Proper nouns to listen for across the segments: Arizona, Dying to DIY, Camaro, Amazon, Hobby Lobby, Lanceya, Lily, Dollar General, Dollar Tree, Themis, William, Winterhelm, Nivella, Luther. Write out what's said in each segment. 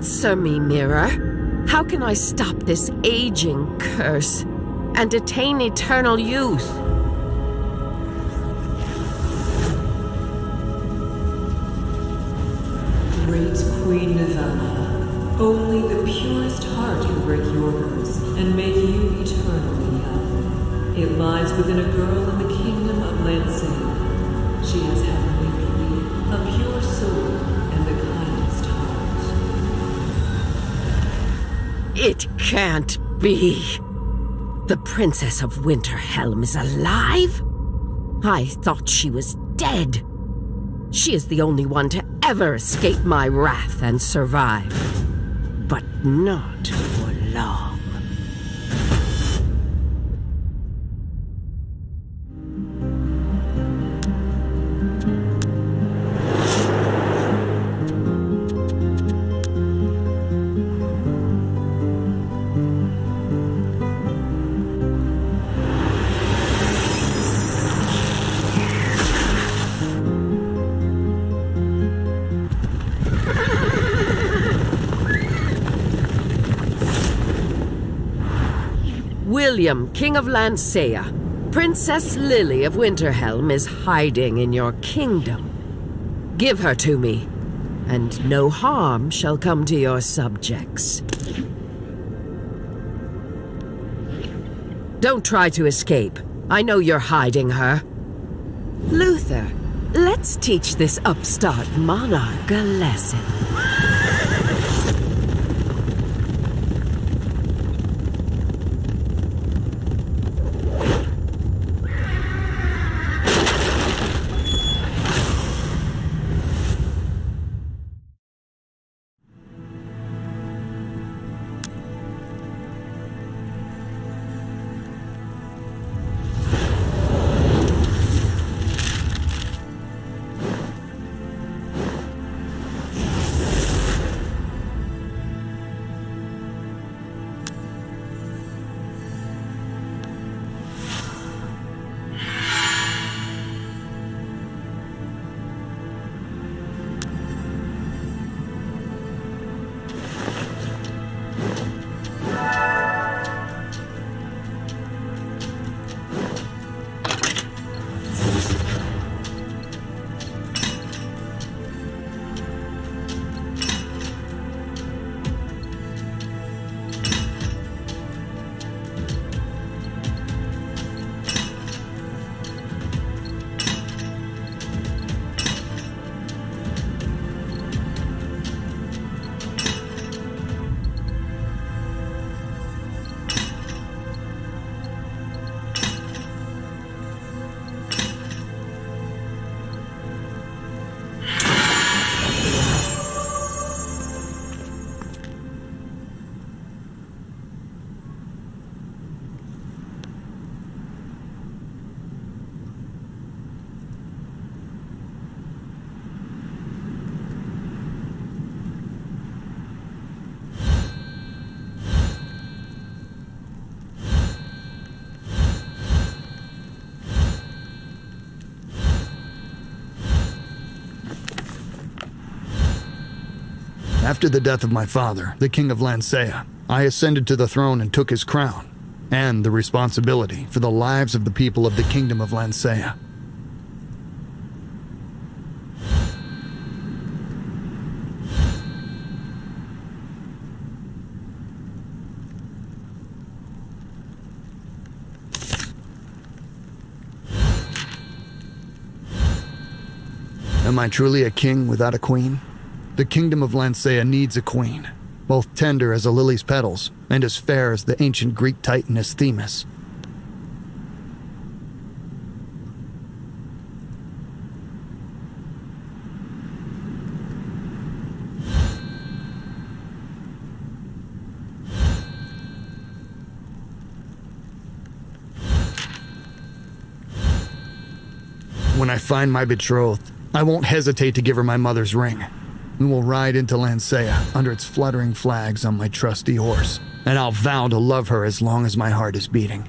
Answer me, mirror. How can I stop this aging curse and attain eternal youth? Great Queen Nivella, only the purest heart can break your curse and make you eternally young. It lies within a girl in the kingdom of Lanceya. She has heavenly beauty, a pure soul, and the kindest heart. It can't be. The Princess of Winterhelm is alive? I thought she was dead. She is the only one to ever escape my wrath and survive. But not for long. William, King of Lanceya, Princess Lily of Winterhelm is hiding in your kingdom. Give her to me, and no harm shall come to your subjects. Don't try to escape. I know you're hiding her. Luther, let's teach this upstart monarch a lesson. After the death of my father, the King of Lanceya, I ascended to the throne and took his crown, and the responsibility for the lives of the people of the Kingdom of Lanceya. Am I truly a king without a queen? The Kingdom of Lanceya needs a queen, both tender as a lily's petals and as fair as the ancient Greek titaness Themis. When I find my betrothed, I won't hesitate to give her my mother's ring. We will ride into Lanceya under its fluttering flags on my trusty horse, and I'll vow to love her as long as my heart is beating.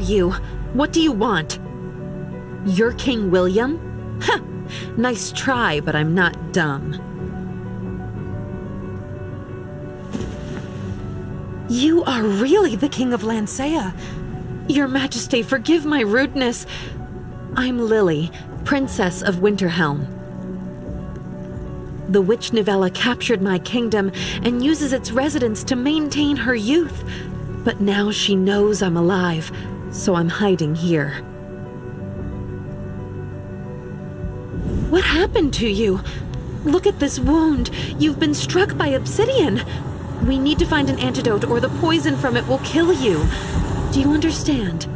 you? What do you want? You're King William? Huh! Nice try, but I'm not dumb. You are really the King of Lanceya. Your Majesty, forgive my rudeness. I'm Lily, Princess of Winterhelm. The witch Nivella captured my kingdom and uses its residents to maintain her youth. But now she knows I'm alive, so I'm hiding here. What happened to you? Look at this wound. You've been struck by obsidian. We need to find an antidote or the poison from it will kill you. Do you understand?